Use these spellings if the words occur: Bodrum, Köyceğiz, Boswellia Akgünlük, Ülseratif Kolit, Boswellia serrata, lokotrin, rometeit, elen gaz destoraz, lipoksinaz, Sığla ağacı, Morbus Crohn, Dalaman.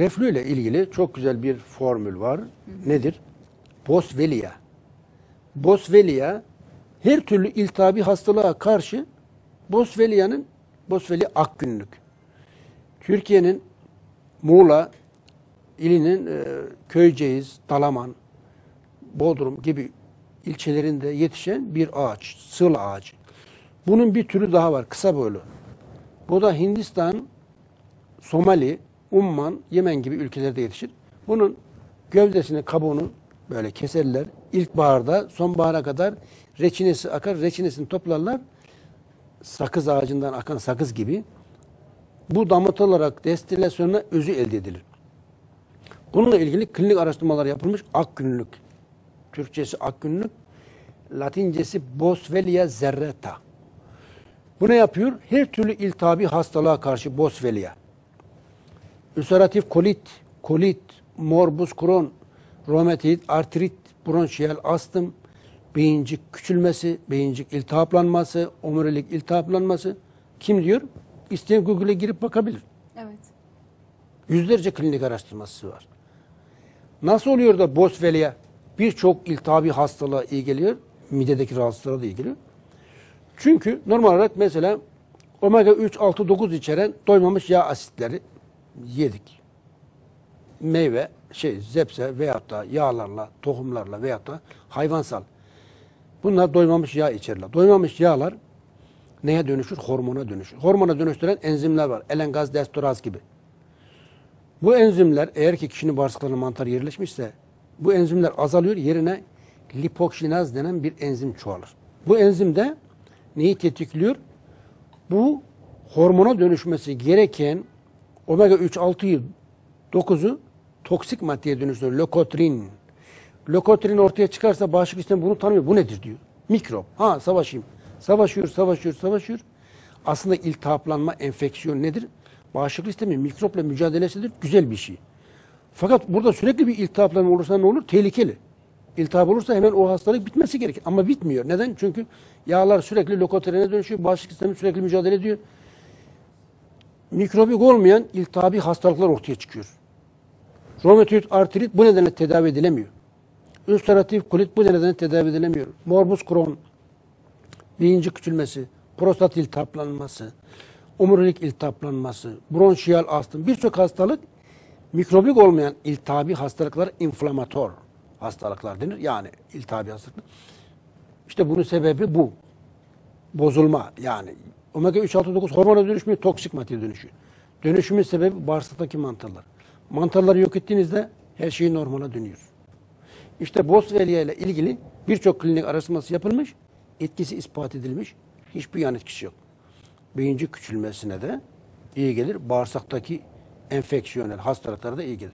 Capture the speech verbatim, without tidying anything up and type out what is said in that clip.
Reflü ile ilgili çok güzel bir formül var. Hı hı. Nedir? Boswellia. Boswellia her türlü iltihabi hastalığa karşı Boswellia'nın Boswellia Akgünlük. Türkiye'nin Muğla ilinin e, Köyceğiz, Dalaman, Bodrum gibi ilçelerinde yetişen bir ağaç, sığla ağacı. Bunun bir türü daha var, kısa boylu. Bu da Hindistan, Somali, Umman, Yemen gibi ülkelerde yetişir. Bunun gövdesini, kabuğunu böyle keserler. İlkbaharda, sonbahara kadar reçinesi akar, reçinesini toplarlar. Sakız ağacından akan sakız gibi. Bu damıtılarak destilasyonla özü elde edilir. Bununla ilgili klinik araştırmalar yapılmış. Akgünlük, Türkçesi akgünlük, Latincesi Boswellia serrata. Bu ne yapıyor? Her türlü iltihabi hastalığa karşı Boswellia. Ülseratif kolit, kolit, morbus crohn, rometeit, artrit, bronşiyel astım, beyincik küçülmesi, beyincik iltihaplanması, omurilik iltihaplanması. Kim diyor? İsteyen Google'e girip bakabilir. Evet. Yüzlerce klinik araştırması var. Nasıl oluyor da Boswellia birçok iltihabi hastalığa iyi geliyor, midedeki rahatsızlığa da iyi geliyor? Çünkü normal olarak mesela omega üç, altı, dokuz içeren doymamış yağ asitleri yedik. Meyve, şey, zepse veyahut da yağlarla, tohumlarla veyahut da hayvansal. Bunlar doymamış yağ içerler. Doymamış yağlar neye dönüşür? Hormona dönüşür. Hormona dönüştüren enzimler var. Elen gaz destoraz gibi. Bu enzimler eğer ki kişinin bağırsaklarına mantar yerleşmişse bu enzimler azalıyor. Yerine lipoksinaz denen bir enzim çoğalır. Bu enzim de neyi tetikliyor? Bu hormona dönüşmesi gereken omega üç, altı, dokuzu toksik maddeye dönüştürüyor. Lokotrin. Lokotrin ortaya çıkarsa bağışıklık sistemi bunu tanımıyor. Bu nedir diyor. Mikrop. Ha savaşayım. Savaşıyor, savaşıyor, savaşıyor. Aslında iltihaplanma, enfeksiyon nedir? Bağışıklık sistemi mikropla mücadelesidir. Güzel bir şey. Fakat burada sürekli bir iltihaplanma olursa ne olur? Tehlikeli. İltihap olursa hemen o hastalık bitmesi gerekir. Ama bitmiyor. Neden? Çünkü yağlar sürekli lokotrine dönüşüyor. Bağışıklık sistemi sürekli mücadele ediyor. Mikrobik olmayan iltihabi hastalıklar ortaya çıkıyor. Romatoid artrit bu nedenle tedavi edilemiyor. Ülseratif kolit bu nedenle tedavi edilemiyor. Morbus Crohn, beyinci küçülmesi, prostat iltihaplanması, omurilik iltihaplanması, bronşiyal astım, birçok hastalık mikrobik olmayan iltihabi hastalıklar, inflamator hastalıklar denir. Yani iltihabi hastalıklar. İşte bunun sebebi bu. Bozulma yani. Omega üç, altı, dokuz hormona dönüşmüyor, toksik maddeye dönüşüyor. Dönüşümün sebebi bağırsaktaki mantarlar. Mantarları yok ettiğinizde her şey normala dönüyor. İşte Boswellia ile ilgili birçok klinik araştırması yapılmış, etkisi ispat edilmiş, hiçbir yan etkisi yok. Beyincik küçülmesine de iyi gelir, bağırsaktaki enfeksiyonel hastalıklara da iyi gelir.